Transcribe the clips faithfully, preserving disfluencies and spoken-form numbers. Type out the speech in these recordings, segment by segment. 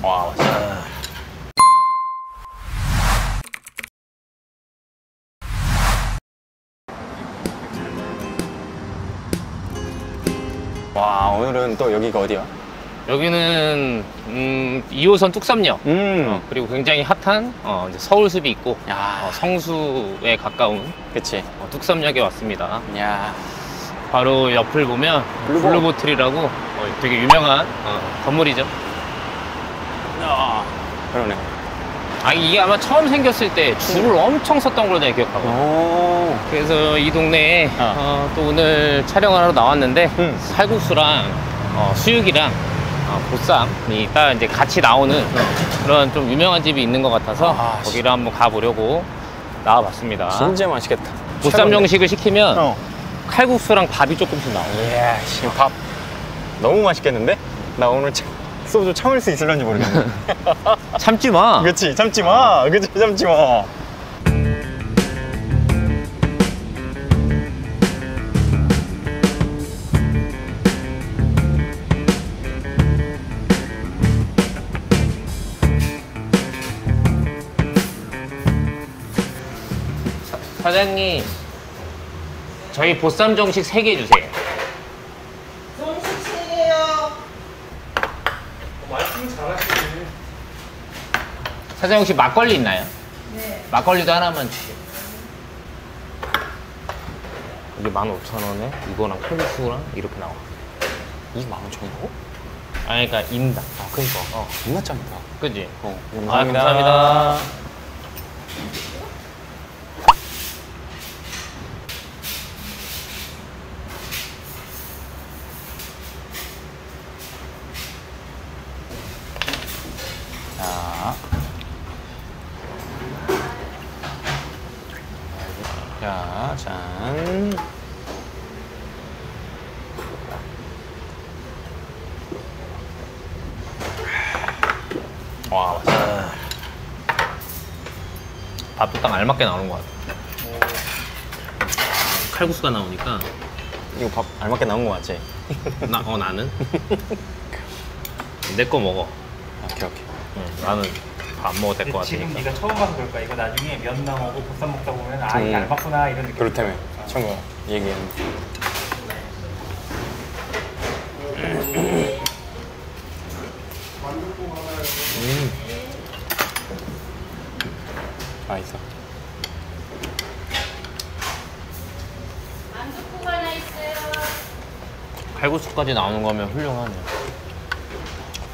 와, 맞다. 와, 오늘은 또 여기가 어디야? 여기는 음, 이 호선 뚝섬역. 음. 어, 그리고 굉장히 핫한 어, 이제 서울숲이 있고 어, 성수에 가까운 그치. 어, 뚝섬역에 왔습니다. 야. 바로 옆을 보면 블루보. 블루보틀이라고 어, 되게 유명한 어, 건물이죠. 아, 그러네. 아, 이게 아마 처음 생겼을 때 줄을 엄청 섰던 걸로 내가 기억하고. 오. 그래서 이 동네에 어. 어, 또 오늘 촬영을 하러 나왔는데 음. 살국수랑 어, 수육이랑 어, 보쌈이 딱 이제 같이 나오는 어. 그런 좀 유명한 집이 있는 것 같아서 아, 거기를 한번 가보려고 나와봤습니다. 진짜 맛있겠다. 보쌈 정식을 시키면 어. 칼국수랑 밥이 조금씩 나오네. 예, 지금 밥 너무 맛있겠는데? 나 오늘 참... 소주 참을 수 있을런지 모르겠네. 참지 마. 그렇지, 참지 마. 어. 그렇지, 참지 마. 사장님, 저희 보쌈 정식 세 개 주세요. 사장님 혹시 막걸리 있나요? 네. 막걸리도 하나만 주세요. 이게 만 오천 원에 이거랑 칼국수랑 이렇게 나와. 이게 만 오천 원이라고? 아니 그러니까 인당. 아 그러니까. 어. 존나 짭니다. 그치? 어. 감사합니다. 아, 감사합니다. 자. 자, 짠. 와, 맛있다. 밥도 딱 알맞게 나오는 것 같아. 칼국수가 나오니까. 이거 밥 알맞게 나온 거 맞지? 나, 어, 나는? 내 거 먹어. 오케이, 오케이. 응, 나는. 안 먹어도 될 것 같으니까. 지금 네가 처음 봐서 그럴까? 이거 나중에 면 나오고 보쌈 먹다 보면 아, 이게 안 맞구나 이런 느낌. 그렇다며. 청구 얘기했는데. 음. 맛있어. 만두국 하나 있어요. 칼국수까지 나오는 거면 훌륭하네.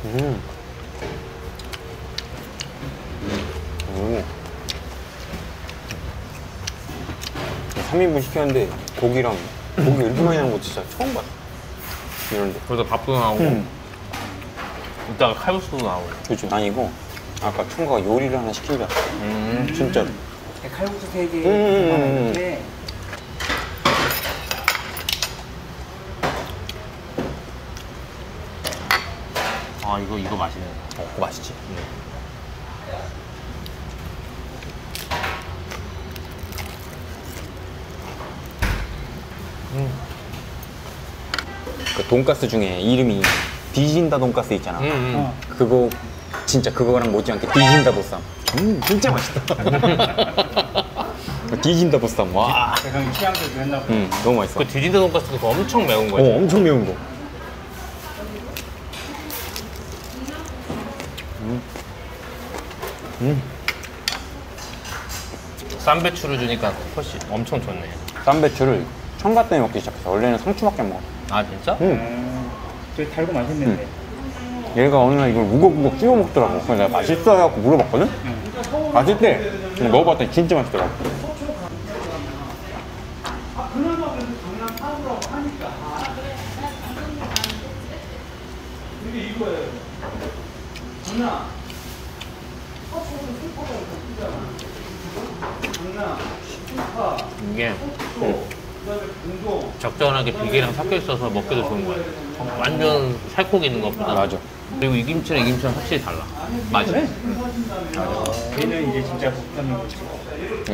음. 삼 인분 시켰는데 고기랑 고기 이렇게 많이 나오는 거 진짜 처음 봤어. 이런데. 그래서 밥도 나오고 음. 이따가 칼국수도 나오고. 그죠? 아니 이거 아까 총각 요리를 하나 시킨 줄 알았어. 음. 진짜로. 칼국수 세 개 들어가는데 아 이거 이거 맛있네. 어, 그거 맛있지. 음. 음. 그 돈가스 중에 이름이 디진다 돈가스 있잖아. 음, 음. 어. 그거 진짜 그거랑 못지않게 디진다 보쌈. 음 진짜 맛있다. 디진다 보쌈 와. 그냥 취향도 그랬나 보다. 음, 너무 맛있어. 그 디진다 돈가스 그거 엄청 매운 거야. 어, 엄청 매운 거. 음. 음. 쌈배추를 주니까 훨씬 엄청 좋네. 쌈배추를. 청가 때문에 먹기 시작했어. 원래는 상추밖에 안 먹었어. 아 진짜? 응. 음. 되게 달고 맛있는데. 음. 얘가 어느 날 이걸 우걱우걱 찍어 먹더라고. 그래서 내가 맛있어 해갖고 물어봤거든? 음. 맛있대. 근데 먹어봤더니 진짜 맛있더라고. 이게 음. 적절하게 비계랑 섞여 있어서 먹기도 좋은 거야. 완전 살코기 있는 것보다. 맞아. 그리고 이 김치랑 이 김치랑 확실히 달라. 맛이. 그래? 맞아. 얘는 이제 진짜 볶음용으로 찍어.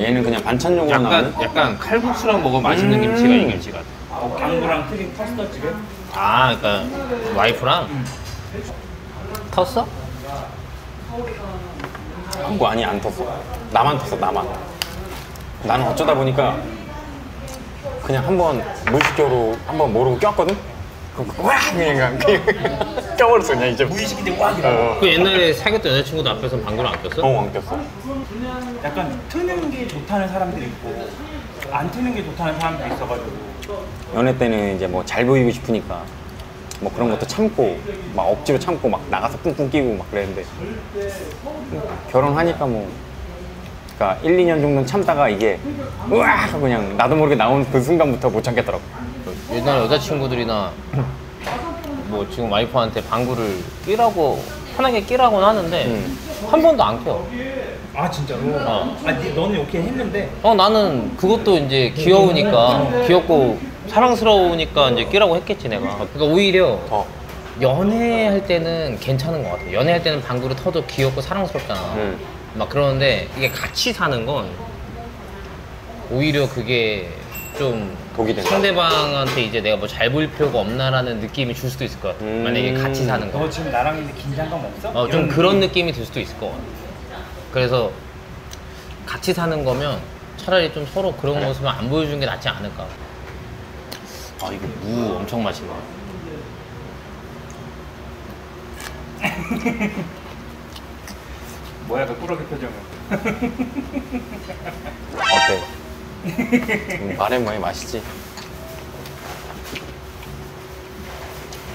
얘는 그냥 반찬용으로 나오는. 약간 칼국수랑 먹으면 맛있는 음 김치가 이 김치 같아. 강구랑 트림 텄어 집에? 아 그러니까 와이프랑? 응. 텄어? 강구 아니 안 텄어. 나만 텄어 나만. 나는 어쩌다 보니까 그냥 한번 무의식적으로 한번 모르고 꼈거든? 그럼 와! 그냥 껴버렸어 그냥 이제 무의식인데 와! 어. 그 옛날에 사귀었던 여자친구도 앞에서 방구를 안 꼈어? 어 안 꼈어. 약간 트는 게 좋다는 사람들이 있고 안 트는 게 좋다는 사람들이 있어가지고 연애 때는 이제 뭐 잘 보이고 싶으니까 뭐 그런 것도 참고 막 억지로 참고 막 나가서 뿡뿡 끼고 막 그랬는데 결혼하니까 뭐 그러니까 일, 이 년 정도는 참다가 이게 으아! 그냥 나도 모르게 나온 그 순간부터 못 참겠더라고. 옛날 여자친구들이나 뭐 지금 와이프한테 방구를 끼라고 편하게 끼라고는 하는데 음. 한 번도 안 껴. 아 진짜로? 어. 아 너는 이렇게 했는데? 어 나는 그것도 이제 귀여우니까 귀엽고 사랑스러우니까 이제 끼라고 했겠지 내가. 그러니까 오히려 어. 연애할 때는 괜찮은 것 같아. 연애할 때는 방구를 터도 귀엽고 사랑스럽잖아. 음. 막 그러는데 이게 같이 사는 건 오히려 그게 좀 독이 된다. 상대방한테 이제 내가 뭐 잘 보일 필요가 없나라는 느낌이 줄 수도 있을 것 같아. 음 만약에 같이 사는 거. 너 지금 나랑 있는데 긴장감 없어? 어, 좀 느낌? 그런 느낌이 들 수도 있을 것 같아. 그래서 같이 사는 거면 차라리 좀 서로 그런 그래. 모습을 안 보여주는 게 낫지 않을까. 아 이거 무 엄청 맛있네. 뭐야 그 꾸러기 표정은. 어때? 음, 말해 많이 맛있지?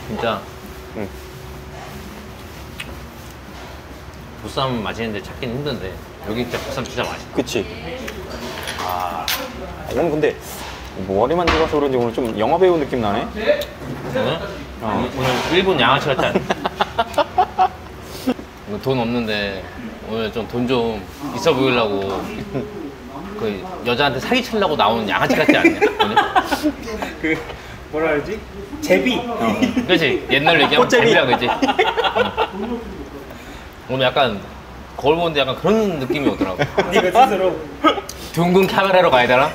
진짜 응. 보쌈 맛있는데 찾긴 힘든데 여기 진짜 보쌈 진짜 맛있다. 그치? 아... 오늘 근데 머리만 들어서 그런지 오늘 좀 영화 배우 느낌 나네? 오늘? 어. 오늘 일본 양아치 같지 않나? 돈 없는데 오늘 좀 돈 좀 있어 보이려고 그 여자한테 사기치려고 나오는 양아치 같지 않냐? 그 뭐라 그러지? 제비! 어. 그렇지? 옛날 얘기하면 제비라고 했지? 오늘 약간 거울 보는데 약간 그런 느낌이 오더라고. 네가 스스로 둥근 카메라로 가야 되나?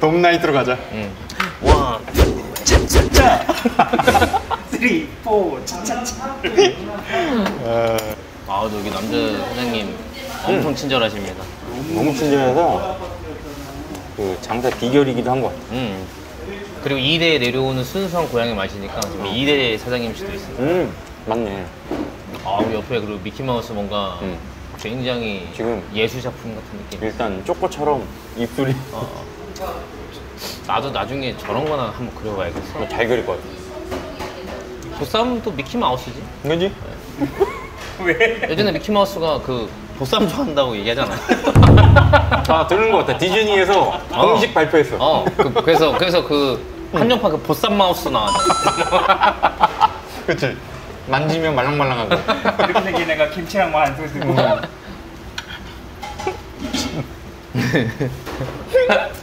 돔나이트로 가자. 응. 원, 차차차! 쓰리, 포, 차차차! 아, 여기 남자 사장님 엄청 응. 친절하십니다. 너무 친절해서 그 장사 비결이기도 한 것 같아요. 응. 그리고 이 대에 내려오는 순수한 고향의 맛이니까 지금 이 대 사장님 씨도 있어요. 응, 맞네. 아, 옆에 그리고 미키마우스 뭔가 음. 굉장히 지금 예술 작품 같은 느낌. 일단 쪼꼬처럼 입술이. 어. 나도 나중에 저런 거나 한번 그려봐야겠어. 잘 그릴 것 같아. 보쌈은 또 미키마우스지. 그지? 네. 왜? 예전에 미키마우스가 그 보쌈 좋아한다고 얘기하잖아. 아, 들은 것 같아. 디즈니에서 어. 공식 발표했어. 어, 그, 그래서, 그래서 그 한정판 그 보쌈 마우스 나왔어. 그치? 만지면 말랑말랑한 거. 이렇게 생긴 애가 김치랑 뭐 안 쓰고.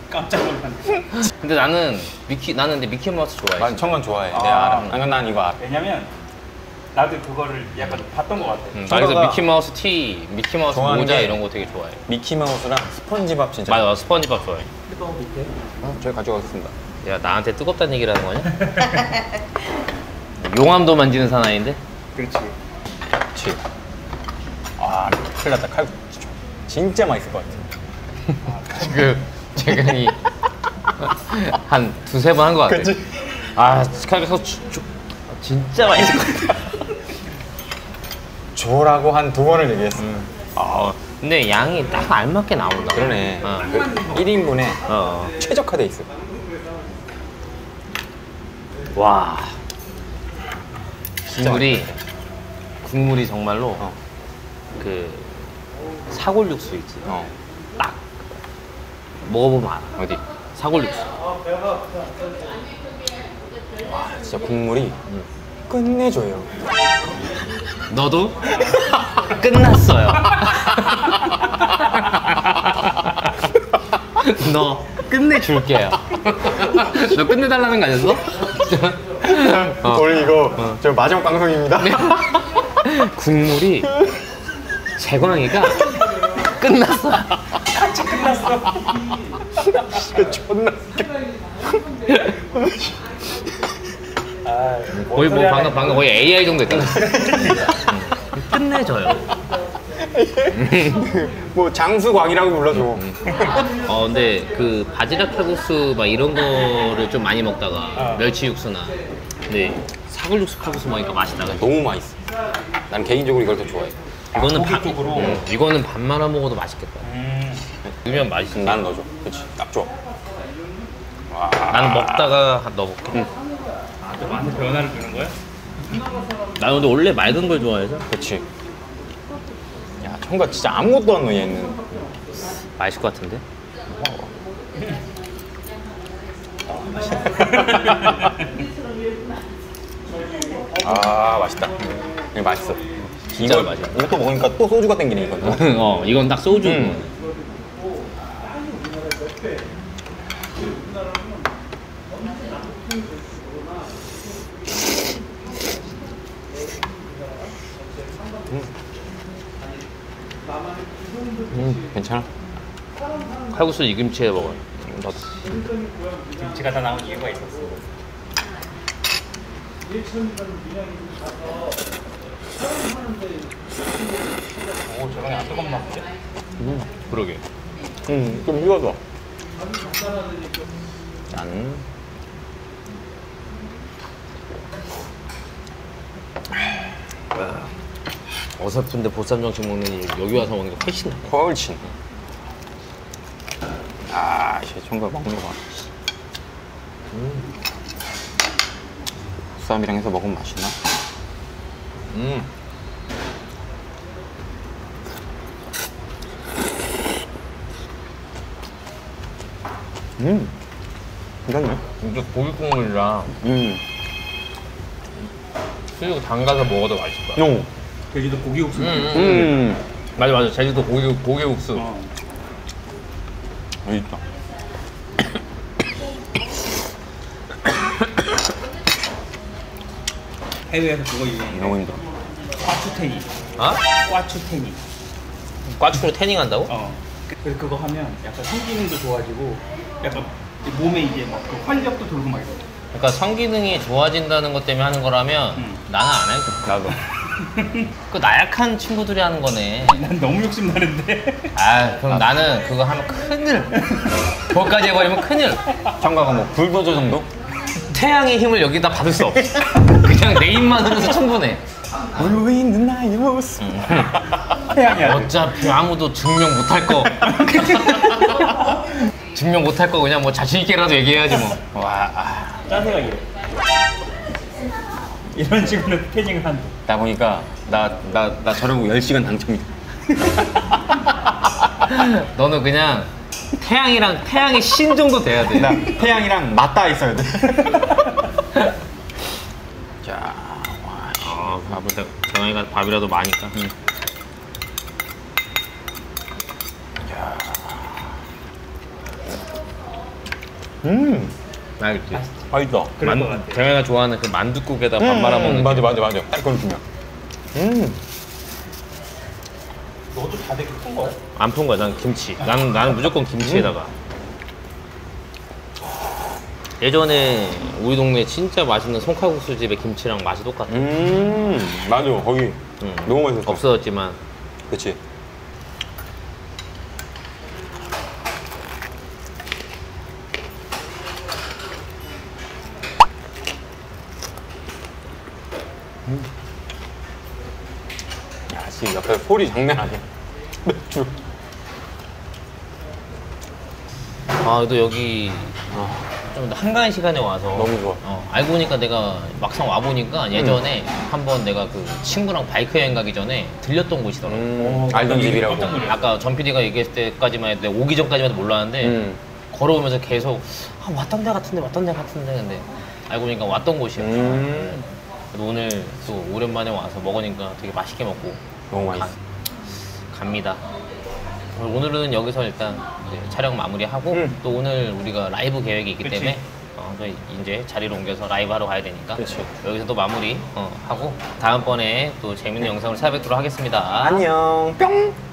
깜짝 놀랐네. 근데 나는 미키 나는 근데 미키마우스 좋아해. 난 청건 좋아해. 아, 네, 알아. 아니, 난 이거 알아. 왜냐면 나도 그거를 약간 봤던 거 같아. 응, 나 그래서 미키마우스 티, 미키마우스 모자 이런 거 되게 좋아해. 미키마우스랑 스펀지밥 진짜. 맞아, 스펀지밥 좋아해. 뜨거운 밑에? 어, 저희 가져가겠습니다. 야, 나한테 뜨겁다는 얘기를 하는 거냐? 용암도 만지는 사나이인데? 그렇지. 그렇지. 아, 큰일 났다. 칼 진짜 맛있을 것 같아. 지금, 지금 이 한 두세 번 한 것 같아. 그치? 아, 칼국수 진짜 맛있을 것 같아. 줘라고 한 두 번을 얘기했어. 음. 아, 근데 양이 딱 알맞게 나온다. 그러네. 어. 그 일 인분에 어. 최적화돼 있어. 와. 국물이 국물이 정말로 어. 그 사골 육수 있지. 어. 딱 먹어보면 알아. 어디 사골 육수. 와 진짜 국물이 응. 끝내줘요. 너도 끝났어요. 너 끝내줄게요. 너 끝내달라는 거 아니었어? 어. 오늘 이거 어. 저 마지막 방송입니다. 국물이 제광이가 끝났어. 같이 끝났어. 진짜 존나 웃겨. 아, 거의 뭐 방금 방금 거의 에이아이 정도 했잖아. 끝내줘요. 뭐 장수광이라고 불러줘. 어 근데 그 바지락 칼국수 막 이런 거를 좀 많이 먹다가 어. 멸치 육수나 네 사골 육수 칼국수 먹으니까 맛있다가 너무 맛있어. 난 개인적으로 이걸 더 좋아해. 이거는 밥 쪽으로 응. 이거는 밥 말아 먹어도 맛있겠다. 음. 넣으면 맛있어. 난 넣어줘. 그렇지. 딱 좋아. 나는 먹다가 넣어볼게. 응. 아, 또 맛의 변화를 주는 거야? 난 근데 원래 맑은 걸 좋아해서. 그렇지. 야, 청가 진짜 아무것도 안 넣어 얘는. 맛있을 것 같은데? 아, 맛있다. 아, 맛있다. 이거 맛있어. 이걸 맛있어. 이것도 먹으니까 또 소주가 땡기네 이건. 어, 이건 딱 소주. 음. 음, 괜찮아. 칼국수 이 김치에 먹어요. 나도. 김치가 다 나온 이유가 있었어. 오, 저번에 안 뜨겁나 보네. 음, 그러게. 음, 좀 식어서. 짠. 어설픈데 보쌈정식 먹는 일 여기 와서 먹는 게 훨씬 나아. 훨씬. 아, 이제 총각 먹는 거 봐. 음. 보쌈이랑 해서 먹으면 맛있나? 음. 음. 괜찮네. 이제 고기 국물이랑 음. 수육 담가서 먹어도 맛있을 거야. 요. 제주도 고기국수. 음, 음, 음. 맞아 맞아. 제주도 고기 고기국수. 어. 맛있다. 해외에서 그거 유명해. 너무 힘들어. 꽈추 태닝. 아? 꽈추 태닝. 꽈추로 태닝한다고? 어. 그래서 그거 하면 약간 성기능도 좋아지고, 약간 몸에 이제 막 그 활력도 돌고 막 이러고. 그러니까 성기능이 좋아진다는 것 때문에 하는 거라면 음. 나는 안 해. 나도. 그 나약한 친구들이 하는 거네. 난 너무 욕심나는데. 아 그럼 나는 그거 하면 큰일. 거기까지 해버리면 큰일. 정가가 뭐 불도저 정도? 태양의 힘을 여기다 받을 수 없어. 그냥 내 힘만으로도 충분해. 보이는 나의 모습. 태양이야. 어차피 아무도 증명 못할 거. 증명 못할 거 그냥 뭐 자신 있게라도 얘기해야지 뭐. 와. 아. 짜세가 이래. 이런 식으로 패닝을 한다. 나 보니까 나 나 나 저러고 열 시간 당첨이다. 너는 그냥 태양이랑 태양의 신 정도 돼야 돼. 나 태양이랑 맞닿아 있어야 돼. 자, 와, 아, 밥을 재영이가 밥이라도 많이까. 응. 야, 음. 맛있지? 맛있다. 그럴 것 같아. 재영이가 좋아하는 그 만둣국에다 밥 음, 말아 먹는 음, 맞아 맞아 맞아. 딱 그걸 주면 음. 너도 다 되게 푼 거야? 안 푼 거야. 난 김치. 나는 나는 무조건 김치에다가. 예전에 우리 동네 진짜 맛있는 송칼국수 집의 김치랑 맛이 똑같아. 음. 맞아. 거기 음. 너무 맛있었어. 없어졌지만. 그렇지. 야, 지금 옆에 소리 장난 아니야. 맥주. 아, 그래도 여기 아, 좀 한가한 시간에 와서 너무 좋아. 어, 알고 보니까 내가 막상 와 보니까 예전에 음. 한번 내가 그 친구랑 바이크 여행 가기 전에 들렸던 곳이더라고. 음, 알던 집이라고. 아까 전 피디가 얘기했을 때까지만 해도 오기 전까지만 해도 몰랐는데 음. 걸어오면서 계속 아, 왔던 데 같은데 왔던 데 같은데 근데 알고 보니까 왔던 곳이었어. 음. 오늘 또 오랜만에 와서 먹으니까 되게 맛있게 먹고 너무 맛있어. 가, 갑니다. 오늘은 여기서 일단 이제 촬영 마무리하고 응. 또 오늘 우리가 라이브 계획이 있기 그치. 때문에 어, 저희 이제 자리를 옮겨서 라이브 하러 가야 되니까 그치. 여기서 또 마무리 어, 하고 다음번에 또 재밌는 응. 영상을 찾아뵙도록 하겠습니다. 안녕 뿅!